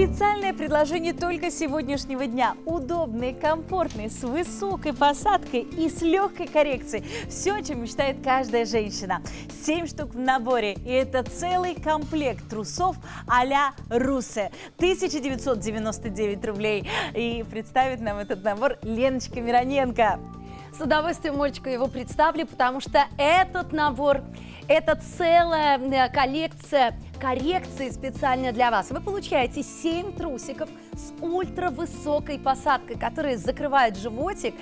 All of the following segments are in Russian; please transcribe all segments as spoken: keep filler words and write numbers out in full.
Специальное предложение только сегодняшнего дня. Удобный, комфортный, с высокой посадкой и с легкой коррекцией. Все, о чем мечтает каждая женщина. семь штук в наборе. И это целый комплект трусов а-ля Русе. тысяча девятьсот девяносто девять рублей. И представит нам этот набор Леночка Мироненко. С удовольствием, Олечка, его представлю, потому что этот набор, это целая коллекция коррекции специально для вас. Вы получаете семь трусиков с ультравысокой посадкой, которые закрывают животик,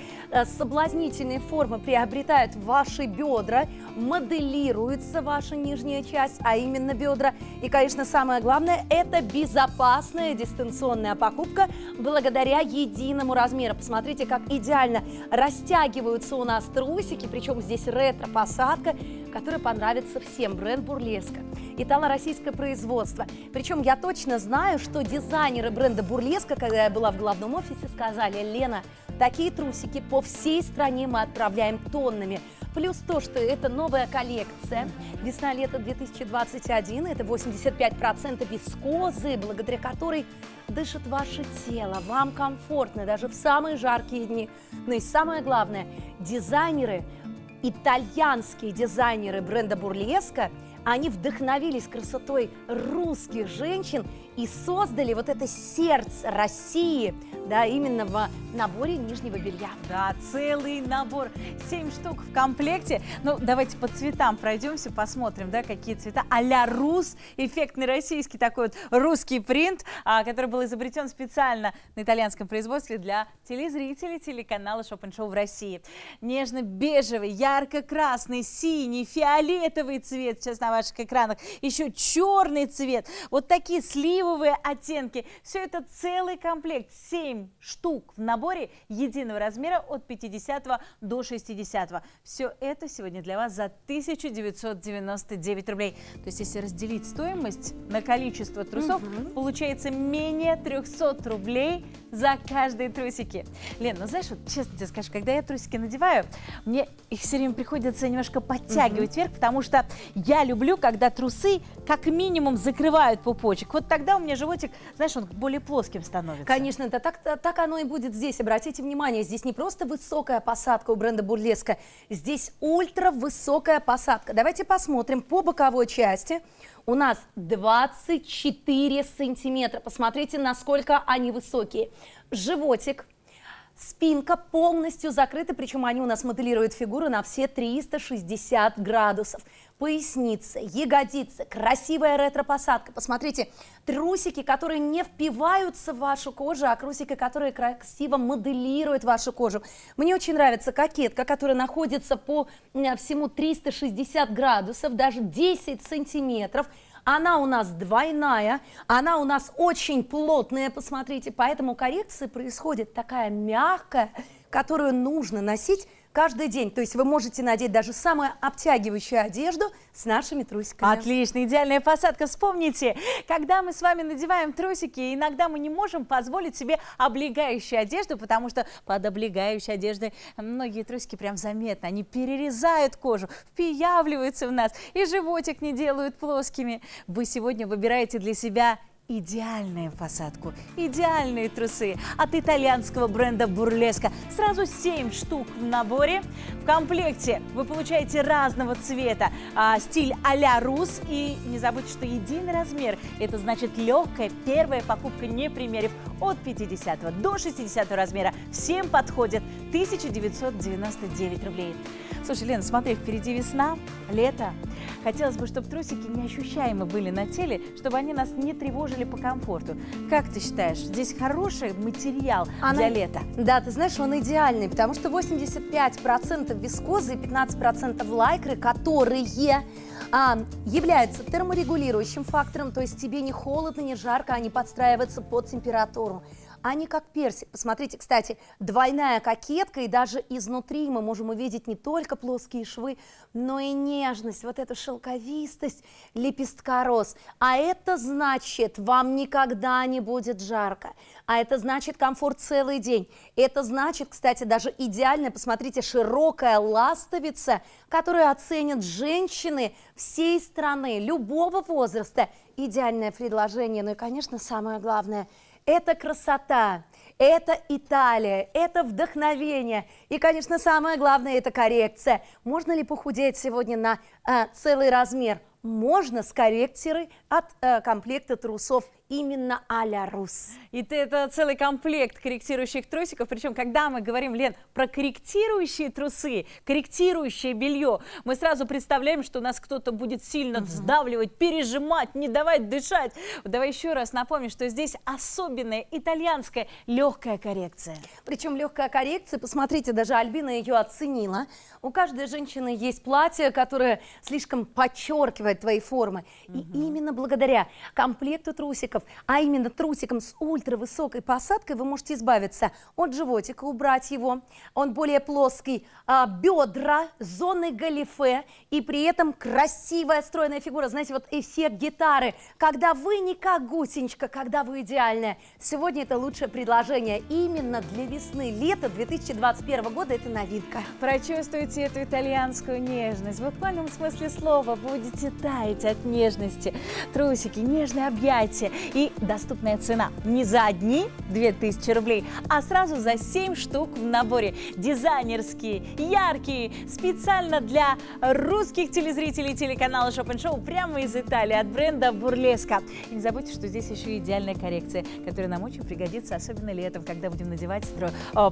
соблазнительные формы приобретают ваши бедра, моделируется ваша нижняя часть, а именно бедра. И, конечно, самое главное, это безопасная дистанционная покупка благодаря единому размеру. Посмотрите, как идеально растягиваются у нас трусики, причем здесь ретро-посадка, которая понравится всем. Бренд Бурлеска. Итало-российское производство. Причем я точно знаю, что дизайнеры бренда Бурлеска, когда я была в главном офисе, сказали: Лена, такие трусики по всей стране мы отправляем тоннами. Плюс то, что это новая коллекция весна-лето две тысячи двадцать один, это восемьдесят пять процентов вискозы, благодаря которой дышит ваше тело, вам комфортно даже в самые жаркие дни. Ну и самое главное, дизайнеры, итальянские дизайнеры бренда Бурлеска, они вдохновились красотой русских женщин и создали вот это сердце России, да, именно в наборе нижнего белья. Да, целый набор, семь штук в комплекте. Ну, давайте по цветам пройдемся, посмотрим, да, какие цвета. а-ля Русе, эффектный российский такой вот русский принт, который был изобретен специально на итальянском производстве для телезрителей телеканала Shop and Show в России. Нежно-бежевый, ярко-красный, синий, фиолетовый цвет сейчас на ваших экранах, еще черный цвет, вот такие сливовые оттенки. Все это целый комплект, семь штук в наборе единого размера от пятидесятого до шестидесятого. Все это сегодня для вас за тысячу девятьсот девяносто девять рублей. То есть если разделить стоимость на количество трусов, угу, получается менее трёхсот рублей за каждые трусики. Лен, ну знаешь, вот честно тебе скажу, когда я трусики надеваю, мне их все время приходится немножко подтягивать угу. вверх, потому что я люблю, когда трусы как минимум закрывают пупочек. Вот тогда у меня животик, знаешь, он более плоским становится. Конечно, да, так, так оно и будет здесь. Обратите внимание, здесь не просто высокая посадка у бренда Бурлеска, здесь ультравысокая посадка. Давайте посмотрим по боковой части. У нас двадцать четыре сантиметра. Посмотрите, насколько они высокие. Животик, спинка полностью закрыта, причем они у нас моделируют фигуру на все триста шестьдесят градусов. Поясница, ягодицы, красивая ретро-посадка. Посмотрите, трусики, которые не впиваются в вашу кожу, а трусики, которые красиво моделируют вашу кожу. Мне очень нравится кокетка, которая находится по всему триста шестьдесят градусов, даже десять сантиметров. Она у нас двойная, она у нас очень плотная, посмотрите. Поэтому коррекция происходит такая мягкая, которую нужно носить каждый день. То есть вы можете надеть даже самую обтягивающую одежду с нашими трусиками. Отлично, идеальная посадка. Вспомните, когда мы с вами надеваем трусики, иногда мы не можем позволить себе облегающую одежду, потому что под облегающей одеждой многие трусики прям заметно. Они перерезают кожу, впиявливаются в нас, и животик не делают плоскими. Вы сегодня выбираете для себя идеальную посадку, идеальные трусы от итальянского бренда Бурлеска. Сразу семь штук в наборе. В комплекте вы получаете разного цвета, а, стиль а-ля Русе. И не забудьте, что единый размер. Это значит легкая первая покупка, не примерив, от пятидесятого до шестидесятого размера. Всем подходит тысяча девятьсот девяносто девять рублей. Слушай, Лена, смотри, впереди весна, лето. Хотелось бы, чтобы трусики неощущаемо были на теле, чтобы они нас не тревожили по комфорту. Как ты считаешь, здесь хороший материал Она... для лета? Да, ты знаешь, он идеальный, потому что восемьдесят пять процентов вискозы и пятнадцать процентов лайкры, которые а, являются терморегулирующим фактором, то есть тебе не холодно, не жарко, они подстраиваются под температуру. они как персик. Посмотрите, кстати, двойная кокетка, и даже изнутри мы можем увидеть не только плоские швы, но и нежность, вот эту шелковистость лепестка роз. А это значит, вам никогда не будет жарко, а это значит комфорт целый день. Это значит, кстати, даже идеально, посмотрите, широкая ластовица, которую оценят женщины всей страны, любого возраста. Идеальное предложение, ну и, конечно, самое главное – это красота, это Италия, это вдохновение. И, конечно, самое главное – это коррекция. Можно ли похудеть сегодня на э, целый размер? Можно, с коррекцией от э, комплекта трусов. Именно ALaRusse. И это целый комплект корректирующих трусиков. Причем, когда мы говорим, Лен, про корректирующие трусы, корректирующее белье, мы сразу представляем, что нас кто-то будет сильно сдавливать, пережимать, не давать дышать. Давай еще раз напомню, что здесь особенная итальянская легкая коррекция. Причем легкая коррекция, посмотрите, даже Альбина ее оценила. У каждой женщины есть платье, которое слишком подчеркивает твои формы. Угу. И именно благодаря комплекту трусиков, а именно трусиком с ультравысокой посадкой, вы можете избавиться от животика, убрать его, он более плоский, а, бедра, зоны галифе, и при этом красивая стройная фигура. Знаете, вот эффект гитары, когда вы не как гусеничка, когда вы идеальная. Сегодня это лучшее предложение именно для весны, лета две тысячи двадцать первого года, это новинка. Прочувствуйте эту итальянскую нежность, в буквальном смысле слова будете таять от нежности. Трусики, нежные объятия. И доступная цена не за одни две тысячи рублей, а сразу за семь штук в наборе. Дизайнерские, яркие, специально для русских телезрителей телеканала Shop and Show, прямо из Италии, от бренда Бурлеска. И не забудьте, что здесь еще идеальная коррекция, которая нам очень пригодится, особенно летом, когда будем надевать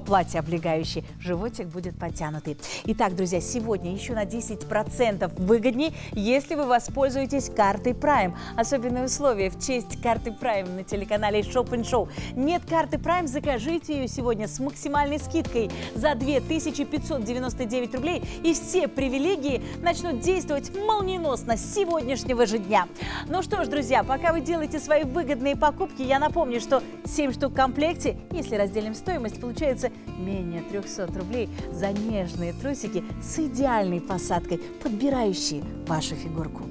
платье облегающее. Животик будет подтянутый. Итак, друзья, сегодня еще на десять процентов выгоднее, если вы воспользуетесь картой Prime. Особенные условия в честь карты Prime на телеканале Shop and Show. Нет карты Prime, закажите ее сегодня с максимальной скидкой за две тысячи пятьсот девяносто девять рублей, и все привилегии начнут действовать молниеносно с сегодняшнего же дня. Ну что ж, друзья, пока вы делаете свои выгодные покупки, я напомню, что семь штук в комплекте, если разделим стоимость, получается менее трёхсот рублей за нежные трусики с идеальной посадкой, подбирающие вашу фигурку.